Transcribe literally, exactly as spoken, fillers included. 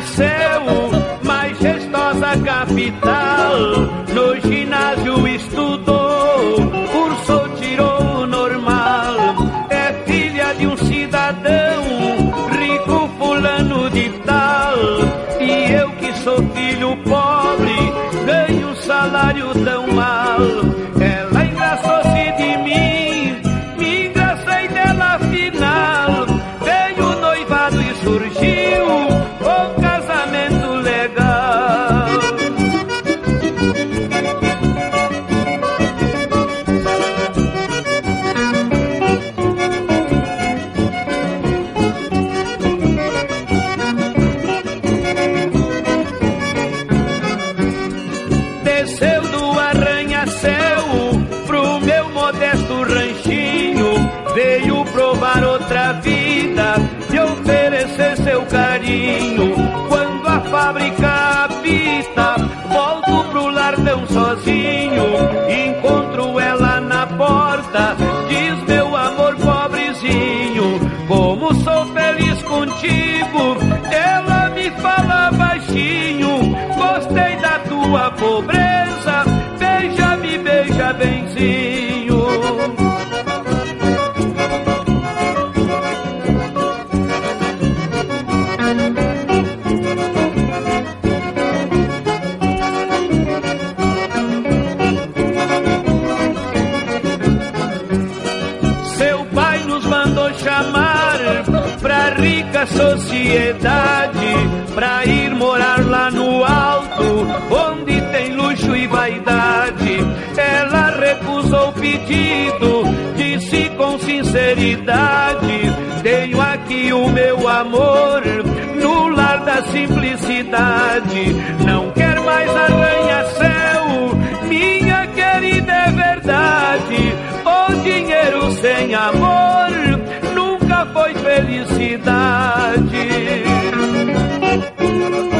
nasceu, majestosa capital. No ginásio estudou, cursou, tirou o normal. É filha de um cidadão, rico fulano de tal. E eu que sou filho pobre, ganho salário tão mal. Ela engraçou-se de mim, me engracei dela afinal. Veio o noivado e surgiu o casamento legal. Desceu do arranha-céu pro meu modesto ranchinho, veio provar outra vida e oferecer seu carinho. Quando a fábrica apita, volto pro lardão sozinho, encontro ela na porta, diz meu amor pobrezinho, como sou feliz contigo. Ela me fala baixinho, gostei da tua pobreza, beija-me, beija benzinho. Seu pai nos mandou chamar pra rica sociedade, pra ir morar lá no alto, onde tem luxo e vaidade. Ela recusou o pedido, disse com sinceridade: tenho aqui o meu amor, no lar da simplicidade. Não quero mais arranha-céu, minha querida é verdade. O dinheiro sem amor nunca foi felicidade.